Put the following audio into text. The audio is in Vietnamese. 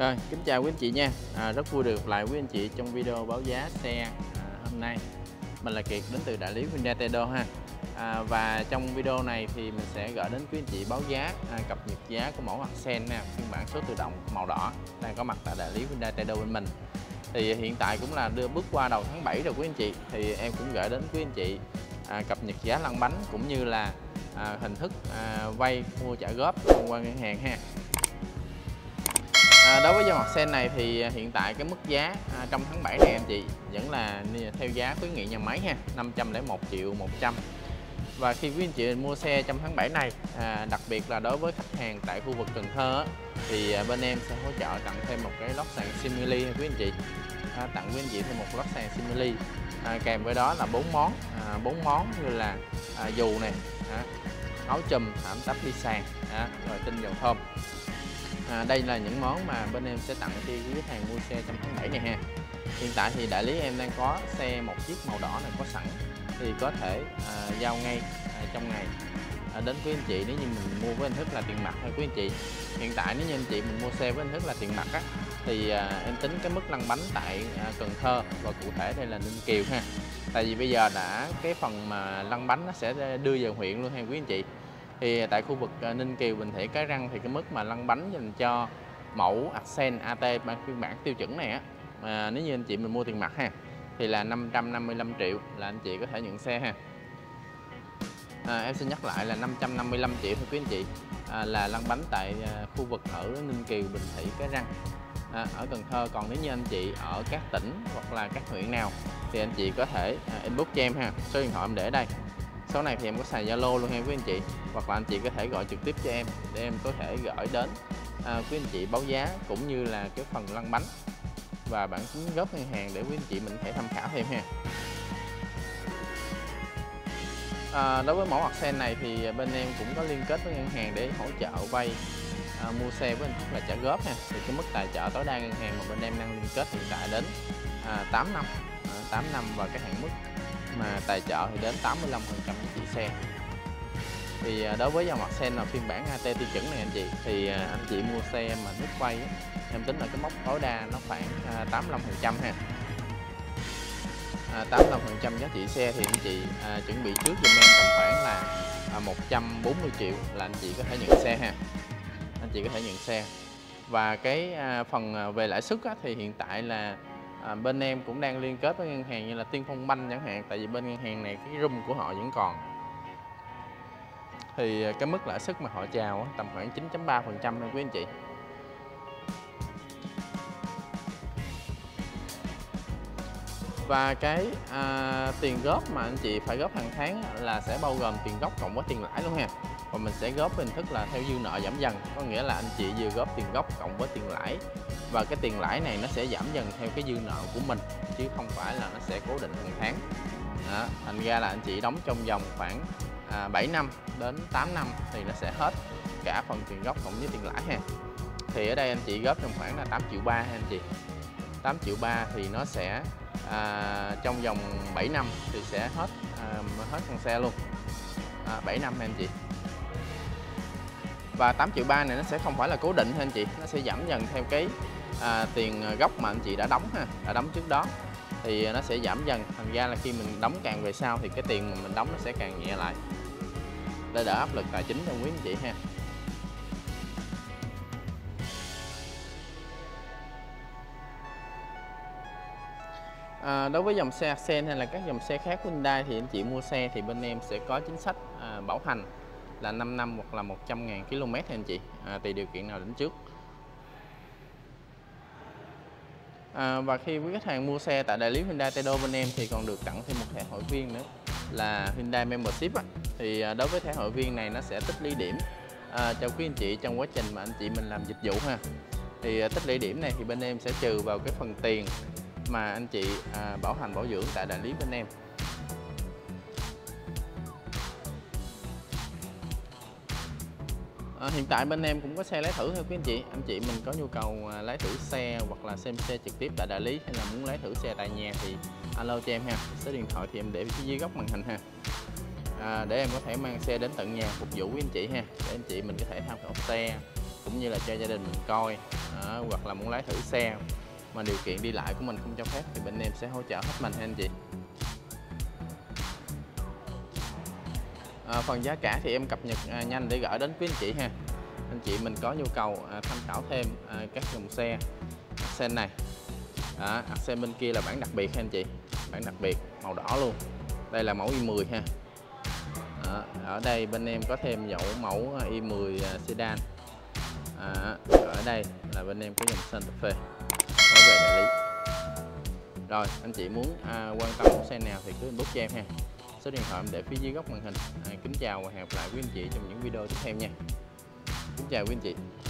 Rồi, kính chào quý anh chị nha. Rất vui được gặp lại quý anh chị trong video báo giá xe hôm nay. Mình là Kiệt đến từ đại lý Hyundai Tây Đô ha. Và trong video này thì mình sẽ gửi đến quý anh chị báo giá, cập nhật giá của mẫu Accent nè, phiên bản số tự động màu đỏ đang có mặt tại đại lý Hyundai Tây Đô bên mình. Thì hiện tại cũng là bước qua đầu tháng 7 rồi quý anh chị. Thì em cũng gửi đến quý anh chị cập nhật giá lăn bánh cũng như là hình thức vay mua trả góp thông qua ngân hàng ha. Đối với dòng Accent này thì hiện tại cái mức giá trong tháng 7 này em chị vẫn là theo giá khuyến nghị nhà máy ha, 501 triệu 100. Và khi quý anh chị mua xe trong tháng 7 này, đặc biệt là đối với khách hàng tại khu vực Cần Thơ thì bên em sẽ hỗ trợ tặng thêm một cái lót sàn Simili quý anh chị, tặng quý anh chị thêm một lót sàn Simili, kèm với đó là bốn món như là dù này, áo chùm, thảm tắp đi sàn, rồi tinh dầu thơm. Đây là những món mà bên em sẽ tặng khi quý khách hàng mua xe trong tháng 7 này ha. Hiện tại thì đại lý em đang có xe một chiếc màu đỏ này có sẵn, thì có thể giao ngay trong ngày đến quý anh chị nếu như mình mua với hình thức là tiền mặt hay quý anh chị. Hiện tại nếu như anh chị mình mua xe với hình thức là tiền mặt á, thì em tính cái mức lăn bánh tại Cần Thơ và cụ thể đây là Ninh Kiều ha. Tại vì bây giờ đã cái phần mà lăn bánh nó sẽ đưa về huyện luôn ha quý anh chị. Thì tại khu vực Ninh Kiều, Bình Thủy, Cái Răng thì cái mức mà lăn bánh dành cho mẫu Accent AT phiên bản tiêu chuẩn này á, nếu như anh chị mình mua tiền mặt ha, thì là 555 triệu là anh chị có thể nhận xe ha. Em xin nhắc lại là 555 triệu thưa quý anh chị, là lăn bánh tại khu vực ở Ninh Kiều, Bình Thủy, Cái Răng, ở Cần Thơ. Còn nếu như anh chị ở các tỉnh hoặc là các huyện nào thì anh chị có thể inbox cho em ha, số điện thoại em để đây. Số này thì em có xài Zalo luôn ha quý anh chị, hoặc là anh chị có thể gọi trực tiếp cho em để em có thể gửi đến quý anh chị báo giá cũng như là cái phần lăn bánh và bản tính góp ngân hàng để quý anh chị mình có thể tham khảo thêm ha. Đối với mẫu Accent này thì bên em cũng có liên kết với ngân hàng để hỗ trợ vay mua xe với hình thức là trả góp ha. Thì cái mức tài trợ tối đa ngân hàng mà bên em đang liên kết hiện tại đến 8 năm, và cái hạn mức mà tài trợ thì đến 85% chiếc xe. Thì đối với dòng Accent là phiên bản AT tiêu chuẩn này anh chị, thì anh chị mua xe mà nước quay em tính là cái mốc tối đa nó khoảng 85% ha. 85% giá trị xe thì anh chị chuẩn bị trước giùm em tầm khoảng là 140 triệu là anh chị có thể nhận xe ha. Anh chị có thể nhận xe. Và cái phần về lãi suất á, thì hiện tại là bên em cũng đang liên kết với ngân hàng như là Tiên Phong Bank chẳng hạn, tại vì bên ngân hàng này cái room của họ vẫn còn. Thì cái mức lãi suất mà họ chào tầm khoảng 9.3% nha quý anh chị. Và cái tiền góp mà anh chị phải góp hàng tháng là sẽ bao gồm tiền gốc cộng với tiền lãi luôn ha. Và mình sẽ góp hình thức là theo dư nợ giảm dần, có nghĩa là anh chị vừa góp tiền gốc cộng với tiền lãi, và cái tiền lãi này nó sẽ giảm dần theo cái dư nợ của mình chứ không phải là nó sẽ cố định hàng tháng. Đó, thành ra là anh chị đóng trong vòng khoảng 7 năm đến 8 năm thì nó sẽ hết cả phần tiền gốc cộng với tiền lãi ha. Thì ở đây anh chị góp trong khoảng là 8,3 triệu ha anh chị. 8,3 triệu thì nó sẽ trong vòng 7 năm thì sẽ hết con xe luôn, 7 năm ha anh chị. Và 8,3 triệu này nó sẽ không phải là cố định ha anh chị, nó sẽ giảm dần theo cái tiền gốc mà anh chị đã đóng ha, đã đóng trước đó thì nó sẽ giảm dần. Thành ra là khi mình đóng càng về sau thì cái tiền mà mình đóng nó sẽ càng nhẹ lại để đỡ áp lực tài chính cho quý anh chị ha. Đối với dòng xe Accent hay là các dòng xe khác của Hyundai thì anh chị mua xe thì bên em sẽ có chính sách bảo hành là 5 năm hoặc là 100.000 km thì anh chị, tùy điều kiện nào đến trước. Và khi quý khách hàng mua xe tại đại lý Hyundai Tây Đô bên em thì còn được tặng thêm một thẻ hội viên nữa là Hyundai Membership á. Thì đối với thẻ hội viên này nó sẽ tích lũy điểm cho quý anh chị trong quá trình mà anh chị mình làm dịch vụ ha. Thì tích lũy điểm này thì bên em sẽ trừ vào cái phần tiền mà anh chị bảo hành bảo dưỡng tại đại lý bên em. Hiện tại bên em cũng có xe lái thử thôi quý anh chị mình có nhu cầu lái thử xe hoặc là xem xe trực tiếp tại đại lý hay là muốn lái thử xe tại nhà thì alo cho em ha, số điện thoại thì em để phía dưới góc màn hình ha, để em có thể mang xe đến tận nhà phục vụ quý anh chị ha, để anh chị mình có thể tham khảo xe cũng như là cho gia đình mình coi đó, hoặc là muốn lái thử xe mà điều kiện đi lại của mình không cho phép thì bên em sẽ hỗ trợ hết mình anh chị. Phần giá cả thì em cập nhật nhanh để gửi đến quý anh chị ha. Anh chị mình có nhu cầu tham khảo thêm các dòng xe Accent này. Accent bên kia là bản đặc biệt ha anh chị, bản đặc biệt màu đỏ luôn. Đây là mẫu i10 ha. Ở đây bên em có thêm mẫu i10 sedan. Ở đây là bên em có dòng Santa Fe. Nói về đại lý. Rồi anh chị muốn quan tâm mẫu xe nào thì cứ inbox cho em ha. Số điện thoại để phía dưới góc màn hình. Kính chào và hẹn gặp lại quý anh chị trong những video tiếp theo nha. Kính chào quý anh chị.